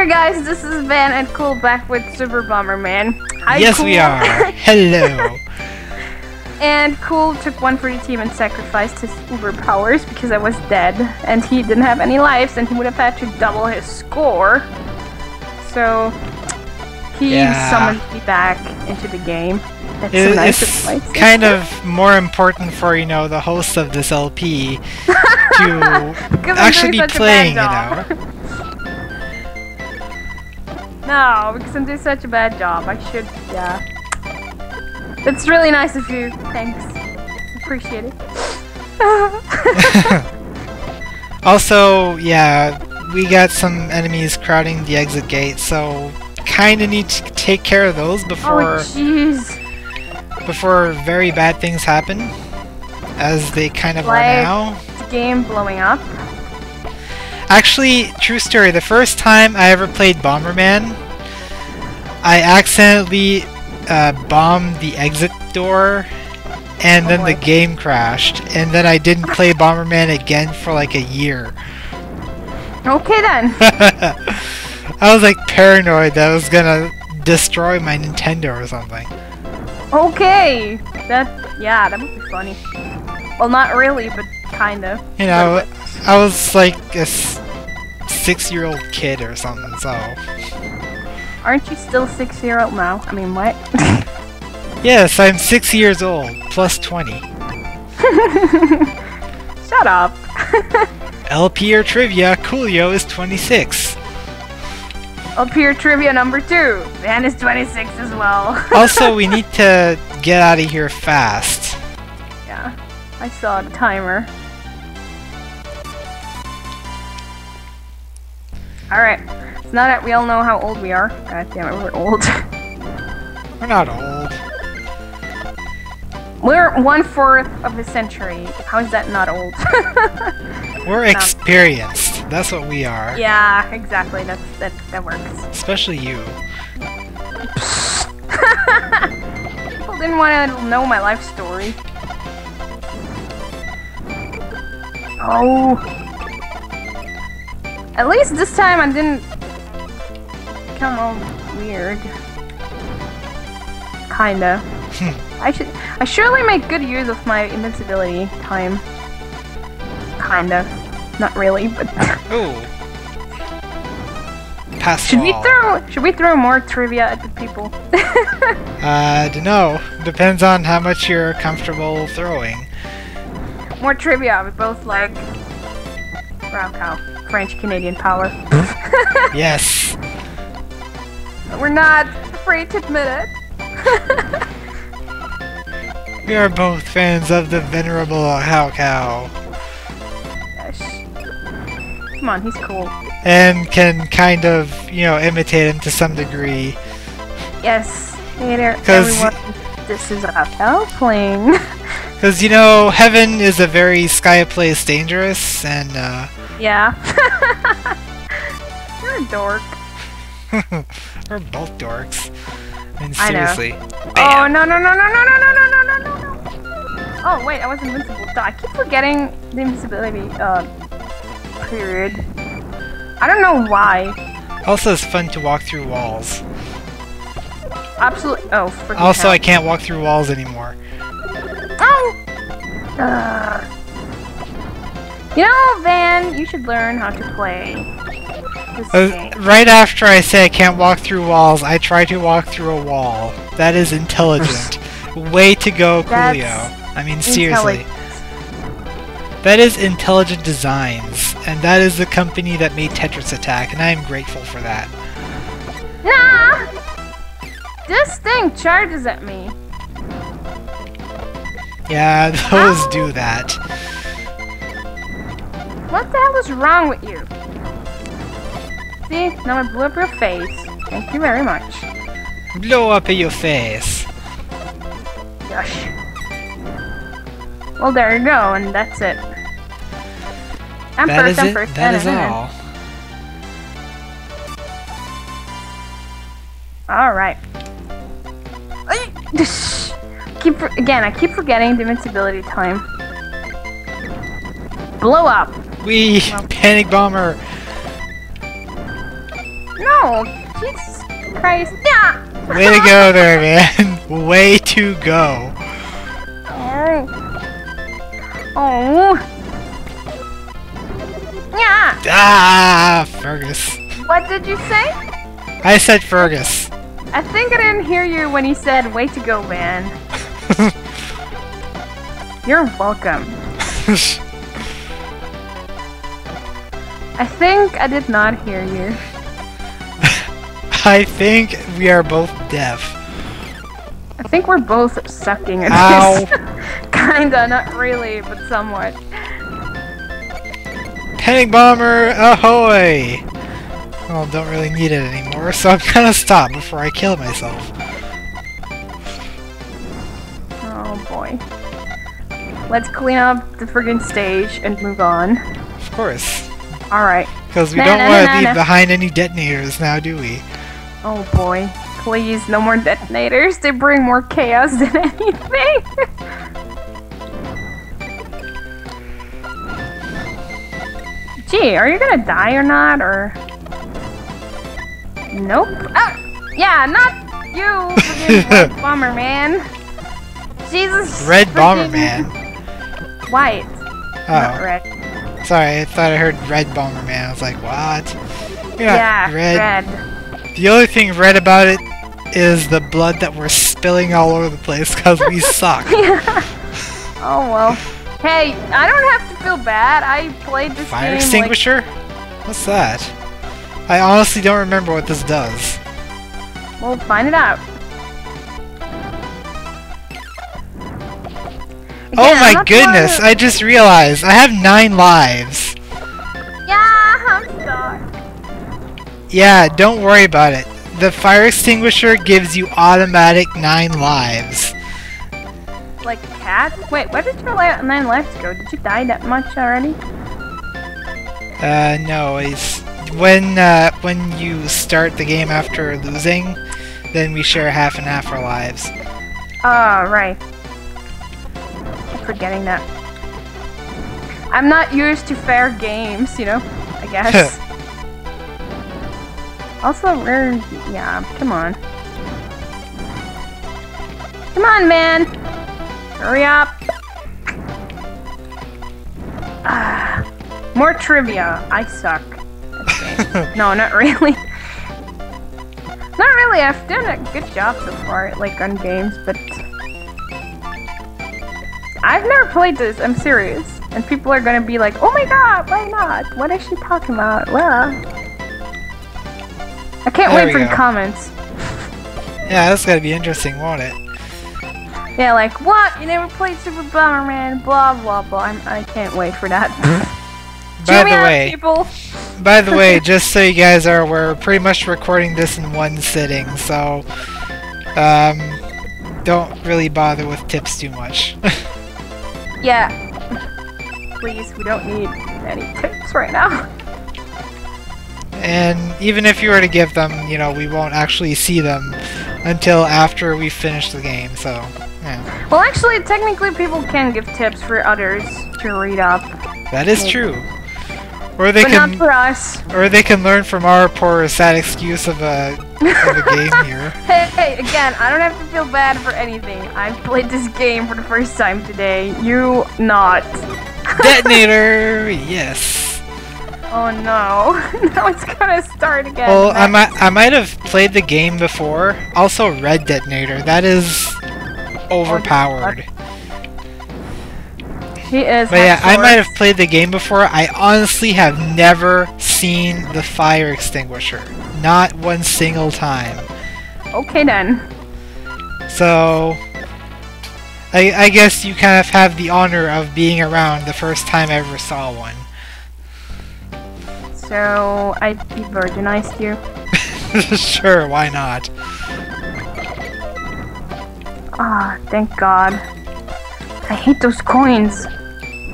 Hey guys, this is Van and Cool back with Super Bomberman. Hi, yes, Cool. We are. Hello. And Cool took one for the team and sacrificed his uber powers because I was dead and he didn't have any lives and he would have had to double his score. So he summoned me back into the game. That's it, it's kind of more important for, you know, the host of this LP to actually be playing, you know. No, because I'm doing such a bad job. I should, It's really nice of you. Thanks. Appreciate it. Also, we got some enemies crowding the exit gate, so kind of need to take care of those before... Oh, jeez. Before very bad things happen, as they kind of are now. The game blowing up. Actually, true story, the first time I ever played Bomberman, I accidentally bombed the exit door, and then the game crashed, and then I didn't play Bomberman again for like a year. Okay then! I was like paranoid that I was gonna destroy my Nintendo or something. Okay! That would be funny. Well, not really, but kind of. You know, I was like a 6-year-old kid or something, so... Aren't you still 6-year-old now? I mean, what? Yes, I'm 6 years old, plus 20. Shut up. LP or Trivia, Coolio is 26. LP or Trivia number 2, Van is 26 as well. Also, we need to get out of here fast. Yeah, I saw a timer. Alright, it's now that we all know how old we are. God damn it, we're old. We're not old. We're 1/4 of a century. How is that not old? We're experienced. That's what we are. Yeah, exactly. That works. Especially you. People didn't want to know my life story. Oh... At least this time I didn't become all weird. Kinda. I surely make good use of my invincibility time. Kinda. Not really, but ooh. Pass. Should we throw more trivia at the people? Dunno. Depends on how much you're comfortable throwing. More trivia, we both like brown cow. French-Canadian power. Yes. We're not afraid to admit it. We are both fans of the venerable How Cow. Yes. Come on, he's cool. And can kind of, you know, imitate him to some degree. Yes. Everyone, this is a How Cow playing. Because, you know, Heaven is a very Skyplace dangerous, and, yeah. You're a dork. We're both dorks. I mean, seriously. I know. Oh, no. Oh, wait, I was invincible. I keep forgetting the invincibility, period. I don't know why. Also, it's fun to walk through walls. Absolutely. Oh, freaking also, hell. I can't walk through walls anymore. Oh! You know, Van, you should learn how to play this game. Right after I say I can't walk through walls, I try to walk through a wall. That is intelligent. Way to go, Coolio. I mean, seriously. That is Intelligent Designs, and that is the company that made Tetris Attack, and I am grateful for that. Nah! This thing charges at me. Yeah, those do that. What the hell is wrong with you? See? Now I blew up your face. Thank you very much. Blow up your face. Gosh. Well, there you go, and that's it. I'm first. That is all. Alright. I keep forgetting the invincibility time. Blow up! Panic bomber! No! Jesus Christ! Yeah. Way to go there, man! Way to go! Oh. Oh. Yeah. Ah, Fergus. What did you say? I said Fergus. I think I didn't hear you when he said, way to go, man. You're welcome. I think I did not hear you. I think we are both deaf. I think we're both sucking at this. Kinda, not really, but somewhat. Panic Bomber, ahoy! Well, don't really need it anymore, so I'm gonna stop before I kill myself. Oh boy. Let's clean up the friggin' stage and move on. Of course. Alright. Because we don't want to leave behind any detonators now, do we? Oh boy. Please, no more detonators. They bring more chaos than anything. Gee, are you gonna die or not, or...? Nope. Oh, yeah, not you, Red Bomberman. Jesus. Red Bomberman. White. Oh. Not red. Sorry, I thought I heard Red Bomberman. I was like, what? You're yeah, red. The only thing red about it is the blood that we're spilling all over the place because we suck. Yeah. Oh well. Hey, I don't have to feel bad. I played this game. Fire extinguisher? Like... What's that? I honestly don't remember what this does. We'll find it out. Again, oh my goodness, I just realized I have 9 lives. Yeah, I'm sorry. Yeah, don't worry about it. The fire extinguisher gives you automatic 9 lives. Like a cat? Wait, where did your 9 lives go? Did you die that much already? No, it's... when you start the game after losing, then we share half and half our lives. Ah, right. I'm forgetting that. I'm not used to fair games, you know, I guess. Also, we're... yeah, come on. Come on, man! Hurry up! More trivia. I suck. No, not really. Not really, I've done a good job so far, like, on games, but... I've never played this, I'm serious. And people are gonna be like, oh my god, why not? What is she talking about? Well... I can't wait for the comments. Yeah, that's gonna be interesting, won't it? Yeah, like, what? You never played Super Bomberman, blah, blah, blah. I can't wait for that. By the way, just so you guys are aware, we're pretty much recording this in one sitting, so don't really bother with tips too much. Yeah. Please, we don't need any tips right now. And even if you were to give them, you know, we won't actually see them until after we finish the game, so yeah. Well, actually, technically people can give tips for others to read up. That is true. Or they can, not for us. Or they can learn from our poor, sad excuse of a game here. Hey, again, I don't have to feel bad for anything. I've played this game for the first time today. You not. Detonator! Yes. Oh no. Now it's gonna start again. Well, I might have played the game before. Also, Red Detonator. That is overpowered. He is. But yeah, I might have played the game before. I honestly have never seen the fire extinguisher. Not one single time. Okay then. So... I guess you kind of have the honor of being around the first time I ever saw one. So, I de-virginized you? Sure, why not? Ah, thank God. I hate those coins.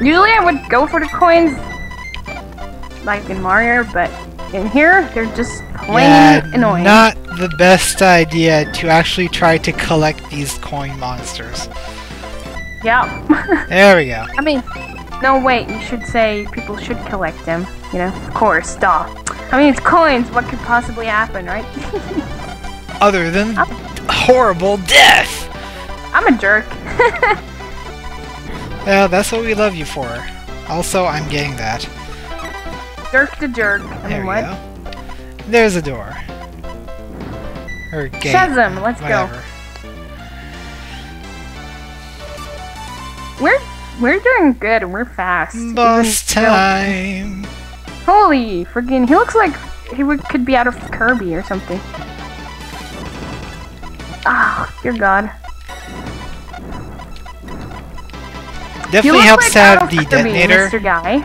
Usually I would go for the coins, like in Mario, but in here, they're just plain annoying. Not the best idea to actually try to collect these coin monsters. Yeah. There we go. I mean, no, wait, you should say people should collect them. You know, of course, duh. I mean, it's coins. What could possibly happen, right? Other than horrible death. I'm a jerk. Yeah, that's what we love you for. Also, I'm getting that. Jerk to jerk. I mean, what? Go. There's a door. Or gate. Shazam, let's whatever. Go. We're doing good and we're fast. Boss time. Holy friggin', he looks like he could be out of Kirby or something. Oh, dear God. Definitely helps like to have the detonator. Mr. Guy.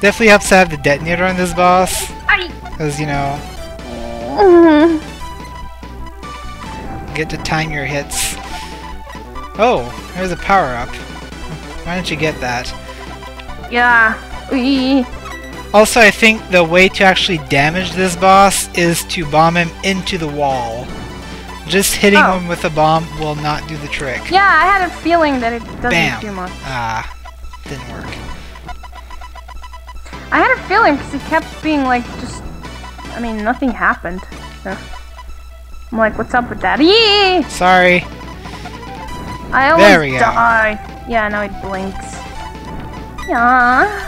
Definitely helps to have the detonator on this boss. Because, you know. Get to time your hits. Oh, there's a power up. Why don't you get that? Yeah. Also, I think the way to actually damage this boss is to bomb him into the wall. Just hitting him with a bomb will not do the trick. Yeah, I had a feeling that it doesn't do much. Didn't work. I had a feeling because it kept being like just... I mean, nothing happened. So I'm like, what's up with that? Yee! Sorry. I always die. Go. Yeah, now it blinks. Yeah.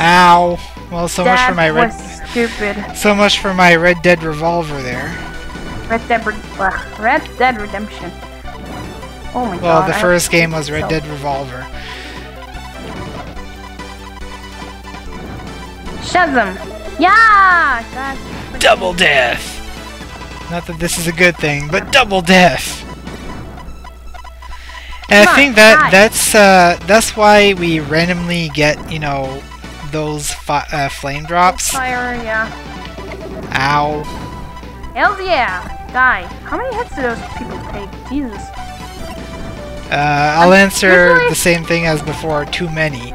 Ow. Well, so that much for my stupid. So much for my Red Dead Revolver there. Red Dead Redemption. Oh my God. Well, the first game was Red Dead Revolver. Shazam! Yeah! That's double death! Not that this is a good thing, but double death! And I think that's why we randomly get, you know, those flame drops. Fire, yeah. Ow. Hell yeah! Die. How many hits do those people take? Jesus. I'll answer the same thing as before. Too many.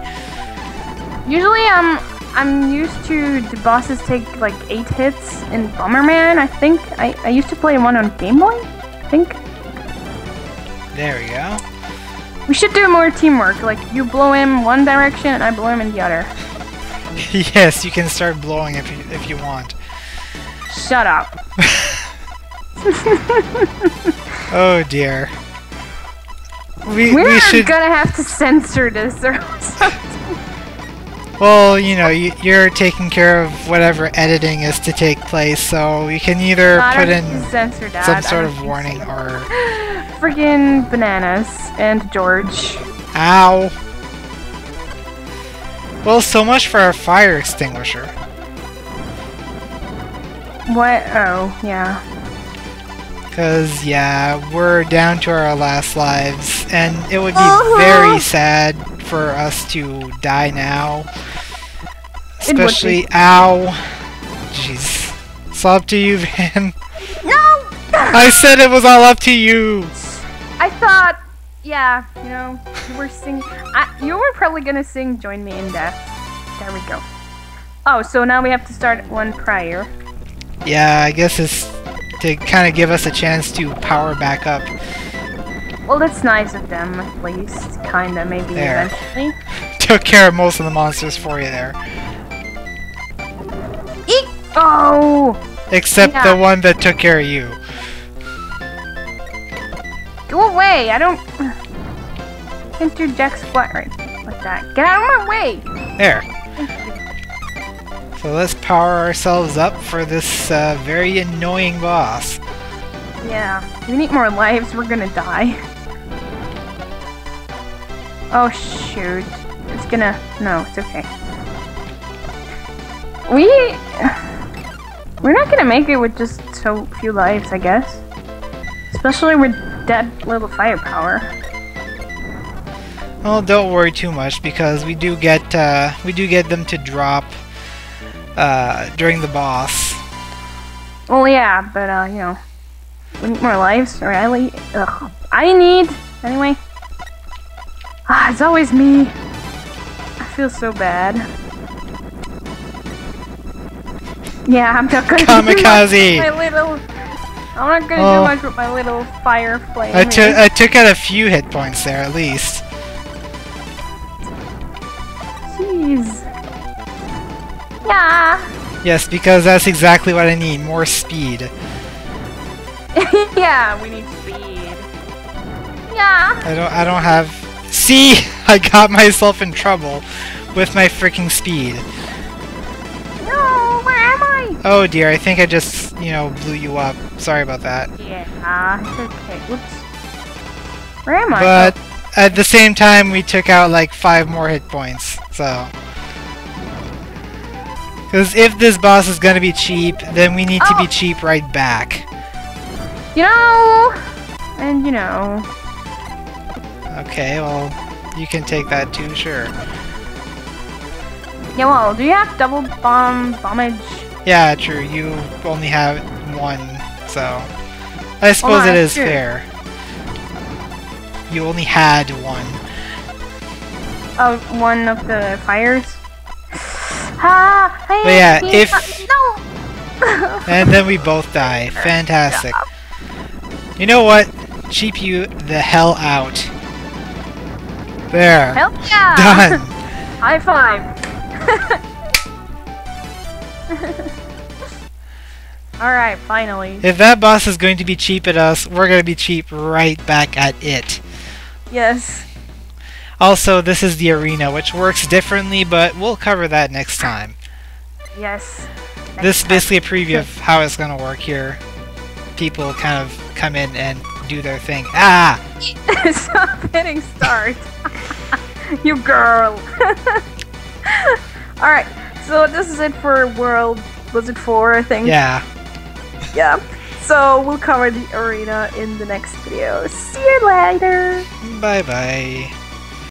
Usually, I'm used to the bosses take like 8 hits in Bomberman. I think I used to play one on Game Boy. I think. There we go. We should do more teamwork. Like you blow him one direction, and I blow him in the other. Yes, you can start blowing if you want. Shut up. Oh dear. We should... gonna have to censor this or something. Well, you know, you're taking care of whatever editing is to take place, so you can either put in some sort of warning or... Friggin' bananas and George. Ow. Well, so much for our fire extinguisher. What? Oh, yeah. Because, yeah, we're down to our last lives, and it would be very sad for us to die now. Especially, ow. Jeez. It's all up to you, Van. No! I said it was all up to you! I thought, yeah, you know, you were singing. You were probably gonna sing Join Me in Death. There we go. Oh, so now we have to start one prior. Yeah, I guess it's... to kind of give us a chance to power back up. Well, that's nice of them, at least. Kinda, maybe there. Eventually. Took care of most of the monsters for you there. Eek! Oh! Except the one that took care of you. Go away! I don't... can't do jack squat right like that. Get out of my way! There. So let's power ourselves up for this very annoying boss. Yeah, we need more lives, we're gonna die. Oh shoot. It's gonna... no, it's okay. We're not gonna make it with just so few lives, I guess. Especially with that little firepower. Well, don't worry too much, because we do get them to drop during the boss. Well, yeah, but, you know, we need more lives, or anyway. Ah, it's always me. I feel so bad. Yeah, I'm not gonna Kamikaze. I'm not gonna do much with my little fire flame. I took out a few hit points there, at least. Jeez. Yeah. Yes, because that's exactly what I need, more speed. Yeah, we need speed. Yeah. I don't have... See? I got myself in trouble with my freaking speed. No, where am I? Oh dear, I think I just, you know, blew you up. Sorry about that. Yeah, it's okay. Whoops. Where am I? But at the same time, we took out like 5 more hit points, so... Because if this boss is going to be cheap, then we need to be cheap right back. You know! And you know. Okay, well, you can take that too, sure. Yeah, well, do you have double bombage? Yeah, true. You only have one, so... I suppose it is fair. You only had one. Oh, one of the fires? Ah, but yeah, if... No! And then we both die. Fantastic. You know what? Cheap you the hell out. There. Hell yeah! Done! High five! Alright, finally. If that boss is going to be cheap at us, we're going to be cheap right back at it. Yes. Also, this is the arena, which works differently, but we'll cover that next time. Yes. This is basically a preview of how it's going to work here. People kind of come in and do their thing. Ah! Stop hitting start. You girl. Alright, so this is it for World... Was it 4, I think? Yeah. Yeah. So, we'll cover the arena in the next video. See you later! Bye-bye.